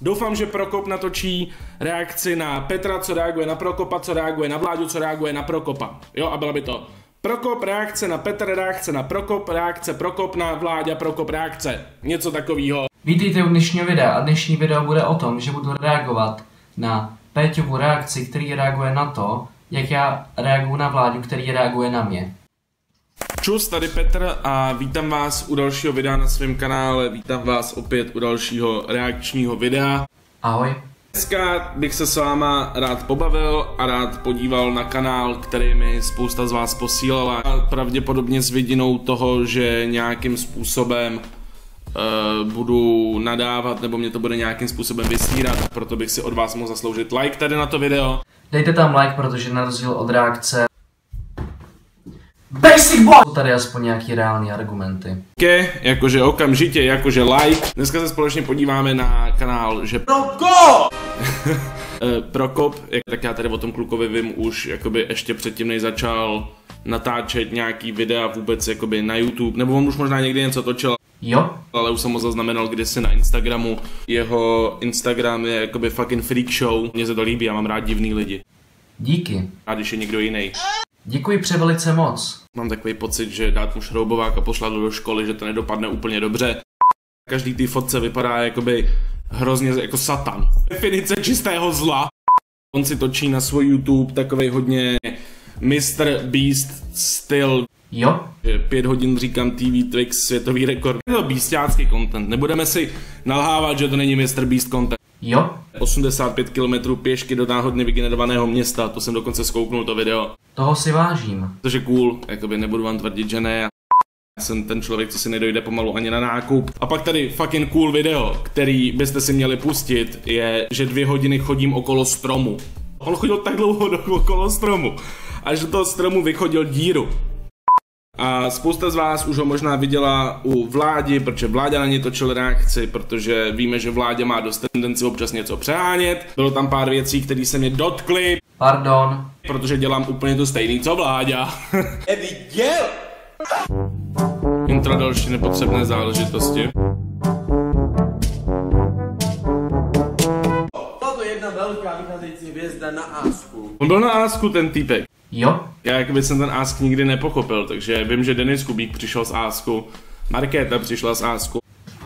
Doufám, že Prokop natočí reakci na Petra, co reaguje na Prokopa, co reaguje na Vláďu, co reaguje na Prokopa. Jo, a bylo by to Prokop, reakce na Petr, reakce na Prokop, reakce Prokop na Vláďa, Prokop, reakce. Něco takového. Vítejte u dnešního videa a dnešní video bude o tom, že budu reagovat na Péťovu reakci, který reaguje na to, jak já reaguju na Vláďu, který reaguje na mě. Čus, tady Petr a vítám vás u dalšího videa na svém kanále, vítám vás opět u dalšího reakčního videa. Ahoj. Dneska bych se s váma rád pobavil a rád podíval na kanál, který mi spousta z vás posílala. A pravděpodobně s vidinou toho, že nějakým způsobem budu nadávat nebo mě to bude nějakým způsobem vysírat, proto bych si od vás mohl zasloužit like tady na to video. Dejte tam like, protože na rozdíl od reakce Basic boy! Jsou tady aspoň nějaký reální argumenty. Jakože okamžitě, jakože like. Dneska se společně podíváme na kanál, že Prokop! Prokop, tak já tady o tom klukovi vím už, jakoby ještě předtím než začal natáčet nějaký videa vůbec jakoby na YouTube, nebo on už možná někdy něco točil. Jo. Ale už jsem ho zaznamenal kdysi na Instagramu. Jeho Instagram je jakoby fucking freak show. Mně se to líbí, já mám rád divný lidi. Díky. A když je někdo jiný. Děkuji převelice moc. Mám takový pocit, že dát mu šroubovák a poslat ho do školy, že to nedopadne úplně dobře. Každý ty fotce vypadá jakoby hrozně jako satan. Definice čistého zla. On si točí na svůj YouTube takovej hodně Mr. Beast styl. Jo. 5 hodin říkám TV Twix světový rekord. Je to beastácký content, nebudeme si nalhávat, že to není Mr. Beast content. Jo. 85 km pěšky do náhodně vygenerovaného města, to jsem dokonce zkouknul to video. Toho si vážím. Což je cool, jakoby nebudu vám tvrdit, že ne. Já jsem ten člověk, co si nedojde pomalu ani na nákup. A pak tady fucking cool video, který byste si měli pustit, je, že 2 hodiny chodím okolo stromu. On chodil tak dlouho okolo stromu, až do toho stromu vychodil díru. A spousta z vás už ho možná viděla u Vládi, protože Vláďa na ně točil reakci, protože víme, že Vláďa má dost tendenci občas něco přehánět. Bylo tam pár věcí, které se mě dotkly. Pardon. Protože dělám úplně to stejný, co Vláďa. Neviděl! Intro další nepotřebné záležitosti. Toto je jedna velká vycházející hvězda na Asku. On byl na Asku ten týpek. Jo. Já jakoby jsem ten Ask nikdy nepochopil, takže vím, že Denis Kubík přišel z Asku, Markéta přišla z Asku.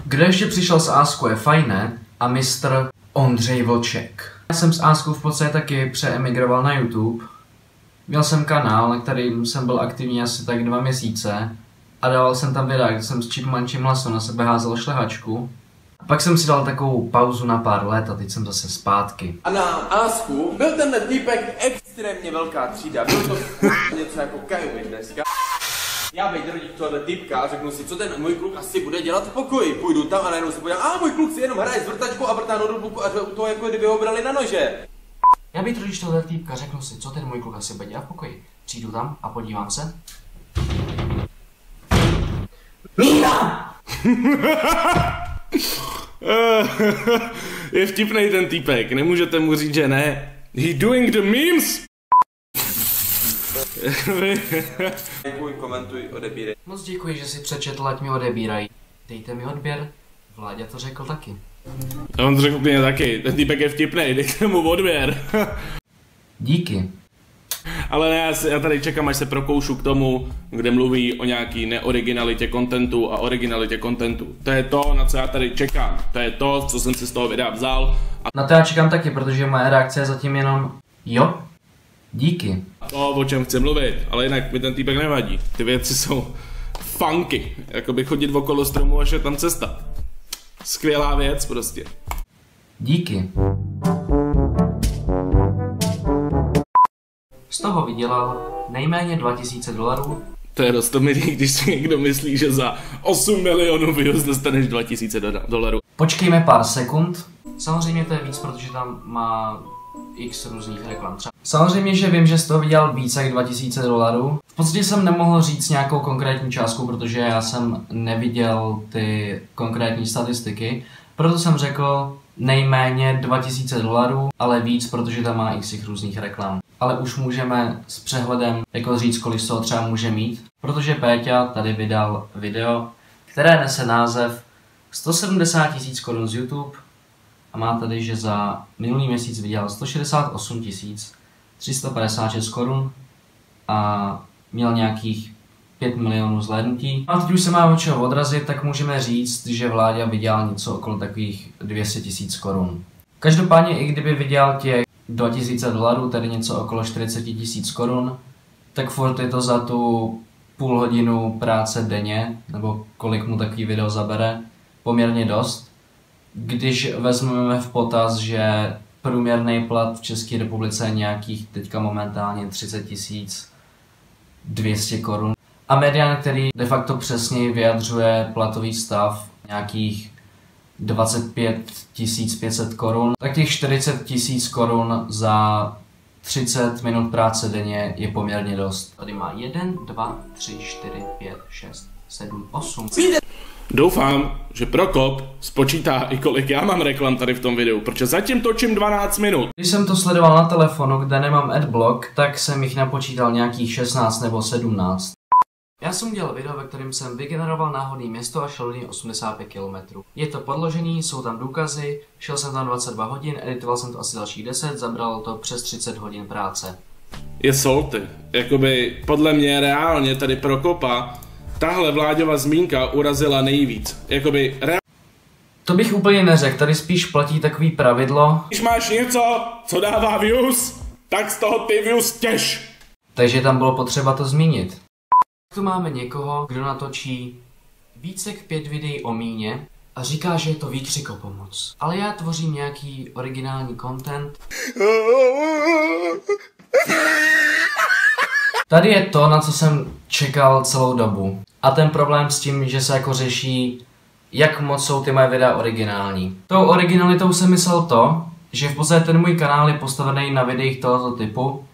Kdo ještě přišel z Asku je Fajne a mistr Ondřej Voček. Já jsem z Asku v podstatě taky přeemigroval na YouTube. Měl jsem kanál, na kterým jsem byl aktivní asi tak 2 měsíce a dával jsem tam videa, kde jsem s čím mančím hlasem na sebe házel šlehačku. A pak jsem si dal takovou pauzu na pár let a teď jsem zase zpátky. A na Asku byl tenhle týpek extrémně velká třída, byl to něco jako Kajumi dneska. Já bych rodit tohle týpka a řeknu si, co ten můj kluk asi bude dělat v pokoji. Půjdu tam a najednou si podívám, a můj kluk si jenom hraje s vrtačkou a vrtá notebooku a to jako kdyby ho brali na nože. Já bych rodit tohle týpka a řeknu si, co ten můj kluk asi bude dělat v pokoji. Přijdu tam a podívám se. Míra! Je vtipnej ten týpek, nemůžete mu říct, že ne. He doing the memes? Děkuji, komentuj, odebírej. Moc děkuji, že si přečetl, ať mi odebírají. Dejte mi odběr, Vláďa to řekl taky. A on to řekl úplně taky, ten týpek je vtipnej, dejte mu odběr. Díky. Ale ne, já tady čekám, až se prokoušu k tomu, kde mluví o nějaký neoriginalitě kontentu a originalitě kontentu. To je to, na co já tady čekám. To je to, co jsem si z toho videa vzal. Na to já čekám taky, protože moje reakce je zatím jenom jo, díky. To, o čem chci mluvit, ale jinak mi ten týpek nevadí. Ty věci jsou funky. Jakoby chodit okolo stromu, až je tam cesta. Skvělá věc prostě. Díky. Z toho vydělal nejméně $2000. To je roztomilý, když si někdo myslí, že za 8 milionů views dostaneš $2000. Počkejme pár sekund. Samozřejmě to je víc, protože tam má x různých reklam. Samozřejmě, že vím, že z toho vydělal víc jak $2000. V podstatě jsem nemohl říct nějakou konkrétní částku, protože já jsem neviděl ty konkrétní statistiky. Proto jsem řekl nejméně $2000, ale víc, protože tam má x různých reklam. Ale už můžeme s přehledem jako říct, kolik z toho třeba může mít, protože Péťa tady vydal video, které nese název 170 000 Kč z YouTube a má tady, že za minulý měsíc vydělal 168 356 korun a měl nějakých 5 milionů zhlédnutí. A teď už se má od čeho odrazit, tak můžeme říct, že Vláďa vydělal něco okolo takových 200 000 korun. Každopádně i kdyby vydělal těch $2000, tedy něco okolo 40 000 korun, tak furt je to za tu půl hodinu práce denně, nebo kolik mu takový video zabere, poměrně dost. Když vezmeme v potaz, že průměrný plat v České republice je nějakých teďka momentálně 30 200 korun. A medián, který de facto přesně vyjadřuje platový stav nějakých 25 500 korun, tak těch 40 000 korun za 30 minut práce denně je poměrně dost. Tady má 1, 2, 3, 4, 5, 6, 7, 8. Doufám, že Prokop spočítá i kolik já mám reklam tady v tom videu, protože zatím točím 12 minut. Když jsem to sledoval na telefonu, kde nemám adblock, tak jsem jich napočítal nějakých 16 nebo 17. Já jsem udělal video, ve kterém jsem vygeneroval náhodné město a šel do něj 85 km. Je to podložený, jsou tam důkazy, šel jsem tam 22 hodin, editoval jsem to asi dalších 10, zabralo to přes 30 hodin práce. Je solty. Jakoby podle mě reálně tady Prokopa tahle Vláďova zmínka urazila nejvíc. Jakoby reálně. To bych úplně neřekl, tady spíš platí takový pravidlo. Když máš něco, co dává views, tak z toho ty views těž. Takže tam bylo potřeba to zmínit. Tu máme někoho, kdo natočí více jak 5 videí o míně a říká, že je to výkřik o pomoc. Ale já tvořím nějaký originální content. Tady je to, na co jsem čekal celou dobu. A ten problém s tím, že se jako řeší, jak moc jsou ty moje videa originální. Tou originalitou jsem myslel to, že v podstatě ten můj kanál je postavený na videích tohoto typu,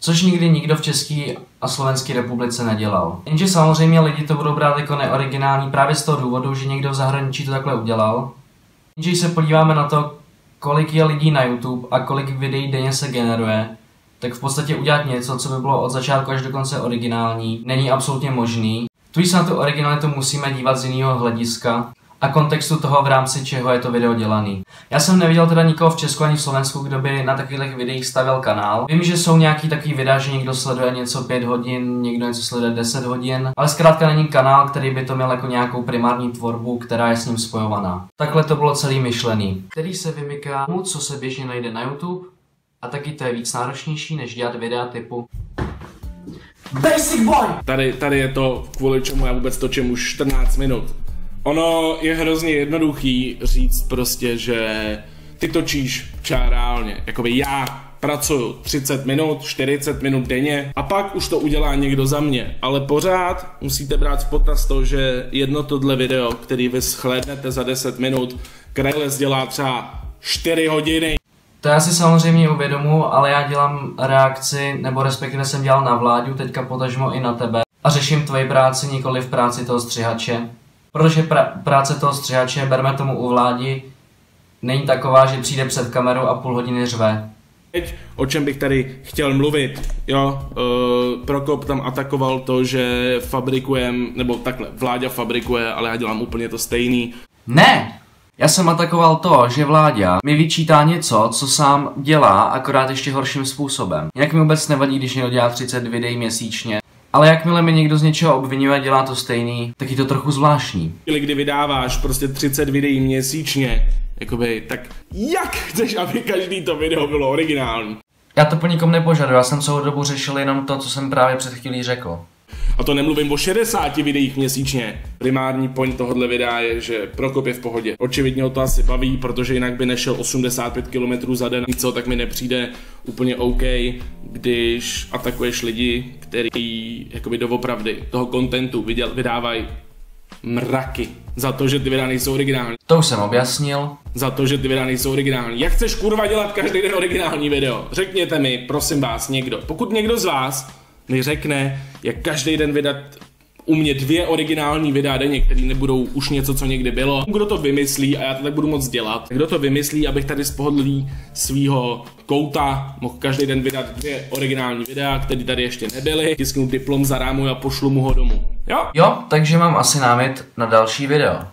což nikdy nikdo v České a Slovenské republice nedělal. Jenže samozřejmě lidi to budou brát jako neoriginální právě z toho důvodu, že někdo v zahraničí to takhle udělal. Jenže když se podíváme na to, kolik je lidí na YouTube a kolik videí denně se generuje, tak v podstatě udělat něco, co by bylo od začátku až do konce originální, není absolutně možný. Tudíž se na tu originalitu musíme dívat z jiného hlediska a kontextu toho, v rámci čeho je to video dělaný. Já jsem neviděl teda nikoho v Česku ani v Slovensku, kdo by na takových videích stavěl kanál. Vím, že jsou nějaký takový videa, že někdo sleduje něco 5 hodin, někdo něco sleduje 10 hodin, ale zkrátka není kanál, který by to měl jako nějakou primární tvorbu, která je s ním spojovaná. Takhle to bylo celý myšlený. Který se vymyká mu, co se běžně najde na YouTube, a taky to je víc náročnější, než dělat videa typu Basic Boy! Tady je to, kvůli čemu já vůbec točím už 14 minut. Ono je hrozně jednoduchý říct prostě, že ty točíš reálně. Jakoby já pracuju 30 minut, 40 minut denně a pak už to udělá někdo za mě. Ale pořád musíte brát v potaz to, že jedno tohle video, který vy shlédnete za 10 minut, Krajles dělá třeba 4 hodiny. To já si samozřejmě uvědomuji, ale já dělám reakci, nebo respektive jsem dělal na Vláďu, teďka potažmo i na tebe. A řeším tvoji práci, nikoli v práci toho střihače. Protože práce toho střihače, berme tomu u Vládi, není taková, že přijde před kamerou a půl hodiny řve. O čem bych tady chtěl mluvit, jo, Prokop tam atakoval to, že fabrikujem, nebo takhle, Vláďa fabrikuje, ale já dělám úplně to stejný. Ne! Já jsem atakoval to, že Vláďa mi vyčítá něco, co sám dělá, akorát ještě horším způsobem. Jinak mi vůbec nevadí, když někdo dělá 30 videí měsíčně. Ale jakmile mi někdo z něčeho obvinuje, dělá to stejný, tak je to trochu zvláštní. Kdy vydáváš prostě 30 videí měsíčně, jakoby, tak jak chceš, aby každý to video bylo originální? Já to po nikom nepožaduji, já jsem celou dobu řešil jenom to, co jsem právě před chvílí řekl. A to nemluvím o 60 videích měsíčně. Primární point tohohle videa je, že Prokop je v pohodě. Očividně ho to asi baví, protože jinak by nešel 85 km za den. Nic, tak mi nepřijde úplně OK, když atakuješ lidi, který jakoby doopravdy toho kontentu vydávají mraky. Za to, že ty videa nejsou originální. To už jsem objasnil. Za to, že ty videa nejsou originální. Jak chceš kurva dělat každý den originální video? Řekněte mi, prosím vás, někdo. Pokud někdo z vás mi řekne, jak každý den vydat u mě 2 originální videa denně, které nebudou už něco, co někdy bylo. Kdo to vymyslí, a já to tak budu moc dělat, kdo to vymyslí, abych tady z pohodlí svýho kouta mohl každý den vydat 2 originální videa, které tady ještě nebyly, tisknu diplom za rámu a pošlu mu ho domů. Jo? Jo, takže mám asi námět na další video.